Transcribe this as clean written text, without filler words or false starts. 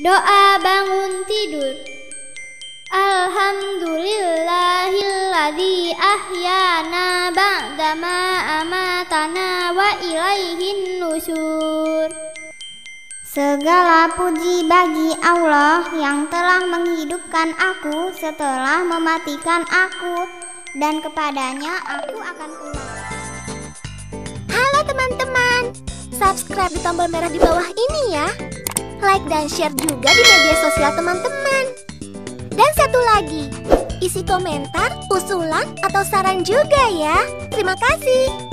Doa bangun tidur. Alhamdulillahilladzi ahyana ba'dama amatana wa ilaihin nusyur. Segala puji bagi Allah yang telah menghidupkan aku setelah mematikan aku, dan kepadanya aku akan kembali. Halo teman-teman, subscribe di tombol merah di bawah ini ya. Like dan share juga di media sosial teman-teman. Dan satu lagi, isi komentar, usulan, atau saran juga ya. Terima kasih.